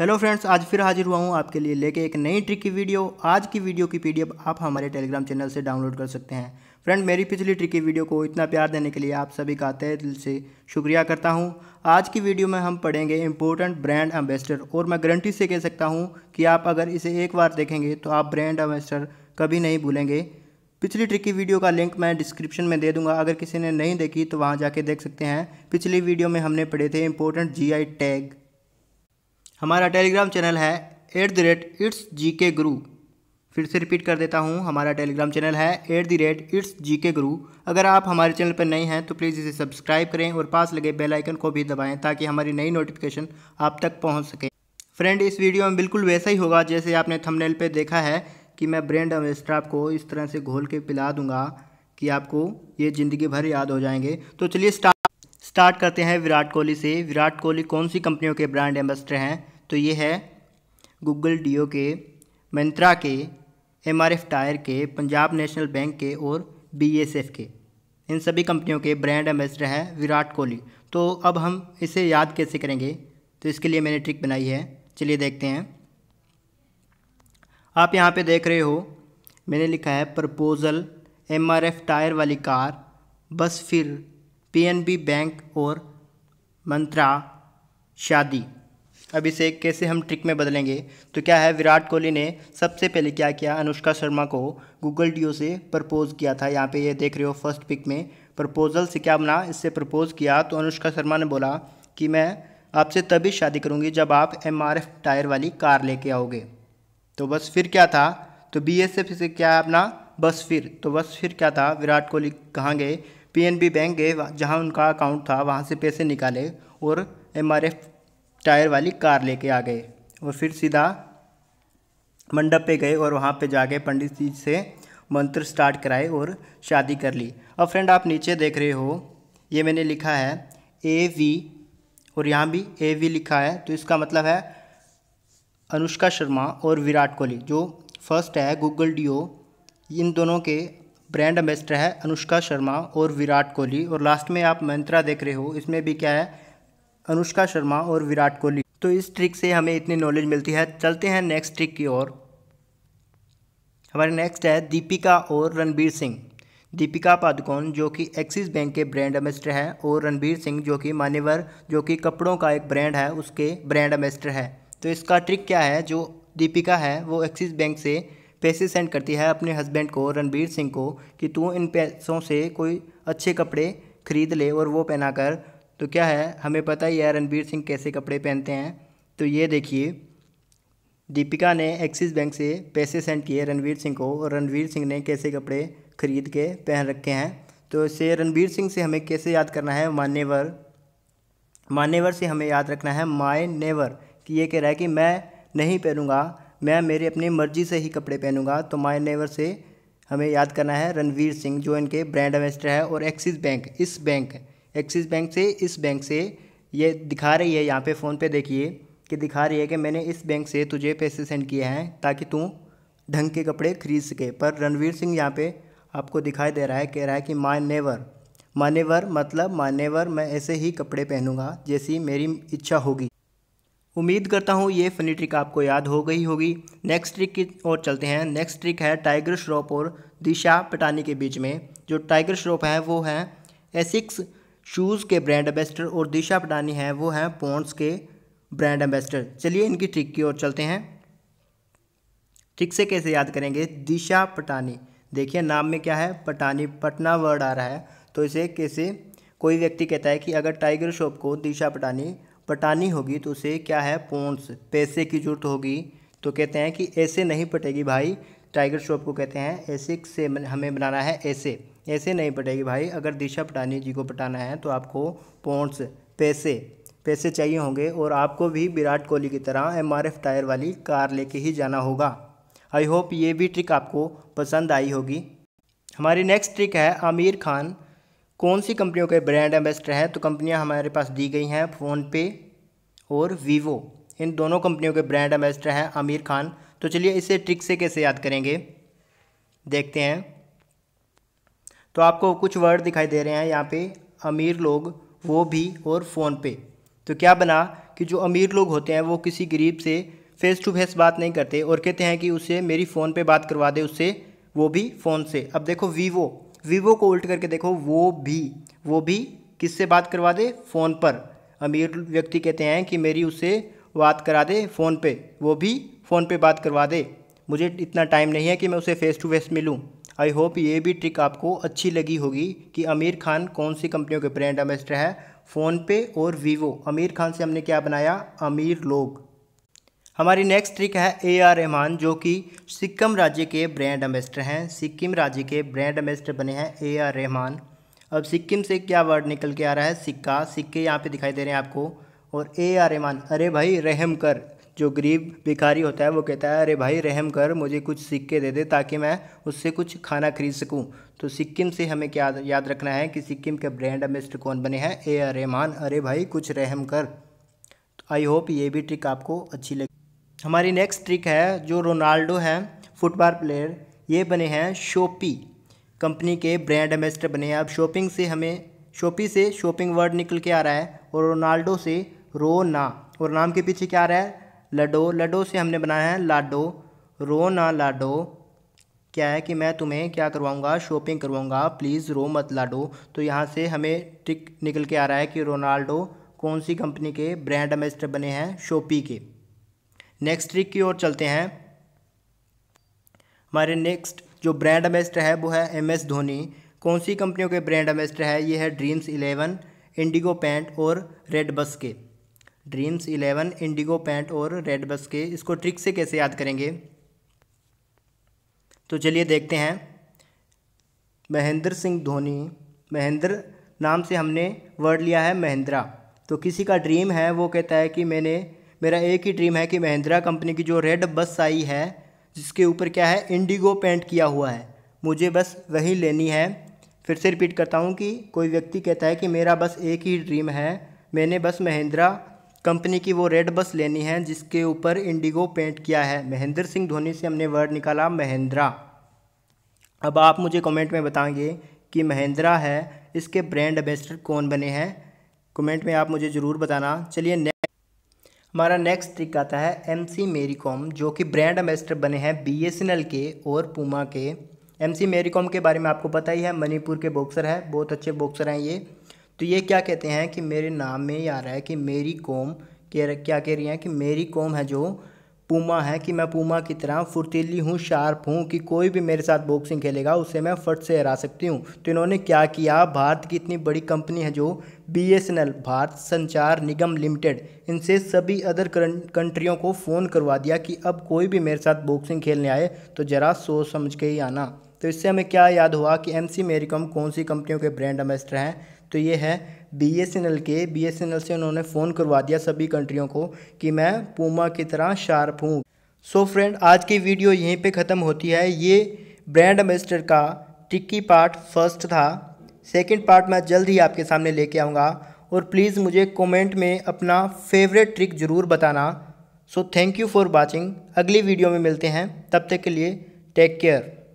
Hello friends, आज फिर हाजिर हुआ हूँ आपके लिए लेके एक नई ट्रिक की वीडियो। आज की वीडियो की पीडीएफ आप हमारे टेलीग्राम चैनल से डाउनलोड कर सकते हैं। फ्रेंड, मेरी पिछली ट्रिक की वीडियो को इतना प्यार देने के लिए आप सभी का तहे दिल से शुक्रिया करता हूँ। आज की वीडियो में हम पढ़ेंगे इंपॉर्टेंट ब्रांड एम्बेसडर, और मैं गारंटी से कह सकता हूँ कि आप अगर इसे एक बार देखेंगे तो आप ब्रांड एम्बेसडर कभी नहीं भूलेंगे। पिछली ट्रिक की वीडियो का लिंक मैं डिस्क्रिप्शन में दे दूंगा, अगर किसी ने नहीं देखी तो वहाँ जाके देख सकते हैं। पिछली वीडियो में हमने पढ़े थे इंपॉर्टेंट GI टैग। हमारा टेलीग्राम चैनल है @itsGkGuru। फिर से रिपीट कर देता हूँ, हमारा टेलीग्राम चैनल है @itsGkGuru। अगर आप हमारे चैनल पर नए हैं तो प्लीज़ इसे सब्सक्राइब करें और पास लगे बेल आइकन को भी दबाएं ताकि हमारी नई नोटिफिकेशन आप तक पहुँच सके। फ्रेंड, इस वीडियो में बिल्कुल वैसा ही होगा जैसे आपने थंबनेल पे देखा है कि मैं ब्रांड एम्बेसडर आपको इस तरह से घोल के पिला दूंगा कि आपको ये ज़िंदगी भर याद हो जाएंगे। तो चलिए स्टार्ट करते हैं विराट कोहली से। विराट कोहली कौन सी कंपनियों के ब्रांड एम्बेसडर हैं? तो ये है गूगल, डीओ के, मंत्रा के, MRF टायर के, पंजाब नेशनल बैंक के और BASF के। इन सभी कंपनियों के ब्रांड एम्बेसडर हैं विराट कोहली। तो अब हम इसे याद कैसे करेंगे, तो इसके लिए मैंने ट्रिक बनाई है, चलिए देखते हैं। आप यहाँ पे देख रहे हो मैंने लिखा है प्रपोजल, MRF टायर वाली कार, बस, फिर PNB बैंक और मंत्रा, शादी। अब इसे कैसे हम ट्रिक में बदलेंगे, तो क्या है, विराट कोहली ने सबसे पहले क्या किया, अनुष्का शर्मा को गूगल डीओ से प्रपोज किया था। यहाँ पे ये देख रहे हो फर्स्ट पिक में प्रपोजल से क्या बना, इससे प्रपोज किया। तो अनुष्का शर्मा ने बोला कि मैं आपसे तभी शादी करूँगी जब आप MRF टायर वाली कार लेके आओगे। तो बस फिर क्या था, तो BASF से क्या है अपना, बस फिर। तो बस फिर क्या था, विराट कोहली कहाँ गए, PNB बैंक गए, जहाँ उनका अकाउंट था वहाँ से पैसे निकाले और MRF टायर वाली कार लेके आ गए। और फिर सीधा मंडप पे गए और वहाँ पे जाके पंडित जी से मंत्र स्टार्ट कराए और शादी कर ली। अब फ्रेंड, आप नीचे देख रहे हो ये मैंने लिखा है AV और यहाँ भी AV लिखा है, तो इसका मतलब है अनुष्का शर्मा और विराट कोहली जो फर्स्ट है गूगल डीओ, इन दोनों के ब्रांड एम्बेसडर है अनुष्का शर्मा और विराट कोहली। और लास्ट में आप मंत्रा देख रहे हो, इसमें भी क्या है, अनुष्का शर्मा और विराट कोहली। तो इस ट्रिक से हमें इतनी नॉलेज मिलती है। चलते हैं नेक्स्ट ट्रिक की ओर। हमारे नेक्स्ट है दीपिका और रणबीर सिंह। दीपिका पादुकोण जो कि एक्सिस बैंक के ब्रांड एम्बेसडर है और रणबीर सिंह जो कि मान्यवर जो कि कपड़ों का एक ब्रांड है उसके ब्रांड एम्बेसडर है। तो इसका ट्रिक क्या है, जो दीपिका है वो एक्सिस बैंक से पैसे सेंड करती है अपने हस्बैंड को रणबीर सिंह को कि तू इन पैसों से कोई अच्छे कपड़े खरीद ले और वो पहना कर। तो क्या है, हमें पता ही है रणबीर सिंह कैसे कपड़े पहनते हैं। तो ये देखिए, दीपिका ने एक्सिस बैंक से पैसे सेंड किए रणबीर सिंह को और रणबीर सिंह ने कैसे कपड़े खरीद के पहन रखे हैं। तो इसे रणबीर सिंह से हमें कैसे याद करना है, मान्यवर, मान्यवर से हमें याद रखना है माय नेवर, कि ये कह रहा है कि मैं नहीं पहनूंगा, मैं मेरे अपनी मर्जी से ही कपड़े पहनूंगा। तो माय नेवर से हमें याद करना है रणवीर सिंह जो इनके ब्रांड एम्बेसडर है और एक्सिस बैंक, इस बैंक, एक्सिस बैंक से इस बैंक से ये दिखा रही है यहाँ पे फ़ोन पे देखिए कि दिखा रही है कि मैंने इस बैंक से तुझे पैसे सेंड किए हैं ताकि तू ढंग के कपड़े खरीद सके। पर रणवीर सिंह यहाँ पर आपको दिखाई दे रहा है, कह रहा है कि माय नेवर, मान्यवर मतलब मान्यवर मैं ऐसे ही कपड़े पहनूँगा जैसी मेरी इच्छा होगी। उम्मीद करता हूँ ये फनी ट्रिक आपको याद हो गई होगी। नेक्स्ट ट्रिक की ओर चलते हैं। नेक्स्ट ट्रिक है टाइगर श्रॉफ और दिशा पटानी के बीच में। जो टाइगर श्रॉफ है वो हैं एसिक्स शूज़ के ब्रांड एम्बेसडर और दिशा पटानी है वो हैं पॉन्ड्स के ब्रांड एम्बेसडर। चलिए इनकी ट्रिक की ओर चलते हैं। ट्रिक से कैसे याद करेंगे, दिशा पटानी, देखिए नाम में क्या है, पटानी, पटना वर्ड आ रहा है। तो इसे कैसे, कोई व्यक्ति कहता है कि अगर टाइगर श्रॉफ को दिशा पटानी पटानी होगी तो उसे क्या है, पॉन्ड्स, पैसे की ज़रूरत होगी। तो कहते हैं कि ऐसे नहीं पटेगी भाई, टाइगर श्रॉफ को कहते हैं ऐसे से हमें बनाना है, ऐसे, ऐसे नहीं पटेगी भाई, अगर दिशा पटानी जी को पटाना है तो आपको पॉन्ड्स, पैसे, पैसे चाहिए होंगे और आपको भी विराट कोहली की तरह MRF टायर वाली कार लेके ही जाना होगा। आई होप ये भी ट्रिक आपको पसंद आई होगी। हमारी नेक्स्ट ट्रिक है आमिर खान कौन सी कंपनियों के ब्रांड एम्बेसडर हैं। तो कंपनियां हमारे पास दी गई हैं फ़ोनपे और वीवो, इन दोनों कंपनियों के ब्रांड एम्बेसडर हैं आमिर खान। तो चलिए इसे ट्रिक से कैसे याद करेंगे देखते हैं। तो आपको कुछ वर्ड दिखाई दे रहे हैं यहाँ पे, अमीर लोग, वो भी और फ़ोनपे। तो क्या बना कि जो अमीर लोग होते हैं वो किसी गरीब से फेस टू फेस बात नहीं करते और कहते हैं कि उससे मेरी फ़ोन पे बात करवा दे, उससे वो भी फ़ोन से। अब देखो वीवो को उल्ट करके देखो, वो भी किससे बात करवा दे? फ़ोन पर। अमीर व्यक्ति कहते हैं कि मेरी उससे बात करा दे फ़ोन पे, वो भी फ़ोन पे बात करवा दे, मुझे इतना टाइम नहीं है कि मैं उसे फ़ेस टू फेस मिलूँ। आई होप ये भी ट्रिक आपको अच्छी लगी होगी कि आमिर खान कौन सी कंपनियों के ब्रांड एम्बेसडर है, फ़ोनपे और वीवो। आमिर खान से हमने क्या बनाया? अमीर लोग। हमारी नेक्स्ट ट्रिक है AR रहमान, जो कि सिक्किम राज्य के ब्रांड एम्बेसडर हैं। सिक्किम राज्य के ब्रांड एम्बेसडर बने हैं AR रहमान। अब सिक्किम से क्या वर्ड निकल के आ रहा है? सिक्का। सिक्के यहाँ पे दिखाई दे रहे हैं आपको। और AR रहमान, अरे भाई रहम कर, जो गरीब भिखारी होता है वो कहता है अरे भाई रहम कर, मुझे कुछ सिक्के दे दे ताकि मैं उससे कुछ खाना खरीद सकूं। तो सिक्किम से हमें क्या याद रखना है कि सिक्किम के ब्रांड एम्बेसडर कौन बने हैं? AR रहमान। अरे भाई कुछ रहम कर। आई होप ये भी ट्रिक आपको अच्छी लगी। हमारी नेक्स्ट ट्रिक है, जो रोनाल्डो हैं फुटबॉल प्लेयर, ये बने हैं शोपी कंपनी के ब्रांड एम्बेसडर बने हैं। अब शॉपिंग से हमें शोपी से शॉपिंग वर्ड निकल के आ रहा है और रोनाल्डो से रोना, और नाम के पीछे क्या आ रहा है? लडो। लडो से हमने बनाया है लाडो। रो ना लाडो, क्या है कि मैं तुम्हें क्या करवाऊंगा? शॉपिंग करवाऊंगा, प्लीज़ रो मत लाडो। तो यहाँ से हमें ट्रिक निकल के आ रहा है कि रोनाल्डो कौन सी कंपनी के ब्रांड एम्बेसडर बने हैं? शोपी के। नेक्स्ट ट्रिक की ओर चलते हैं। हमारे नेक्स्ट जो ब्रांड एम्बेसडर है वो है MS धोनी। कौन सी कंपनियों के ब्रांड एम्बेसडर है? ये है Dreams 11, इंडिगो पैंट और रेड बस के। Dreams 11, इंडिगो पैंट और रेड बस के। इसको ट्रिक से कैसे याद करेंगे? तो चलिए देखते हैं। महेंद्र सिंह धोनी, महेंद्र नाम से हमने वर्ड लिया है महिंद्रा। तो किसी का ड्रीम है, वो कहता है कि मेरा एक ही ड्रीम है कि महिंद्रा कंपनी की जो रेड बस आई है जिसके ऊपर क्या है? इंडिगो पैंट किया हुआ है, मुझे बस वही लेनी है। फिर से रिपीट करता हूँ कि कोई व्यक्ति कहता है कि मेरा बस एक ही ड्रीम है, मैंने बस महिंद्रा कंपनी की वो रेड बस लेनी है जिसके ऊपर इंडिगो पेंट किया है। महेंद्र सिंह धोनी से हमने वर्ड निकाला महिंद्रा। अब आप मुझे कमेंट में बताएंगे कि महिंद्रा है, इसके ब्रांड एम्बेसडर कौन बने हैं? कमेंट में आप मुझे ज़रूर बताना। चलिए हमारा नेक्स्ट ट्रिक आता है MC मेरी कॉम, जो कि ब्रांड एम्बेसडर बने हैं BSNL के और पूमा के। MC मेरी कॉम के बारे में आपको पता ही है, मणिपुर के बॉक्सर है, बहुत अच्छे बॉक्सर हैं ये। तो ये क्या कहते हैं कि मेरे नाम में ही आ रहा है कि मेरी कॉम, क्या कह रही हैं कि मेरी कॉम है जो पूमा है, कि मैं पूमा की तरह फुर्तीली हूँ, शार्प हूँ, कि कोई भी मेरे साथ बॉक्सिंग खेलेगा उसे मैं फट से हरा सकती हूँ। तो इन्होंने क्या किया, भारत की इतनी बड़ी कंपनी है जो BSNL, भारत संचार निगम लिमिटेड, इनसे सभी अदर कंट्रियों को फ़ोन करवा दिया कि अब कोई भी मेरे साथ बॉक्सिंग खेलने आए तो ज़रा सोच समझ के ही आना। तो इससे हमें क्या याद हुआ कि MC मेरी कॉम कौन सी कंपनियों के ब्रांड एम्बेसडर हैं? तो ये है BSNL के। BSNL से उन्होंने फ़ोन करवा दिया सभी कंट्रियों को कि मैं पूमा की तरह शार्प हूँ। सो फ्रेंड, आज की वीडियो यहीं पे ख़त्म होती है। ये ब्रांड एम्बेसडर का ट्रिकी पार्ट फर्स्ट था। सेकंड पार्ट मैं जल्द ही आपके सामने लेके आऊँगा। और प्लीज़ मुझे कमेंट में अपना फेवरेट ट्रिक ज़रूर बताना। So thank you for watching. अगली वीडियो में मिलते हैं, तब तक के लिए टेक केयर।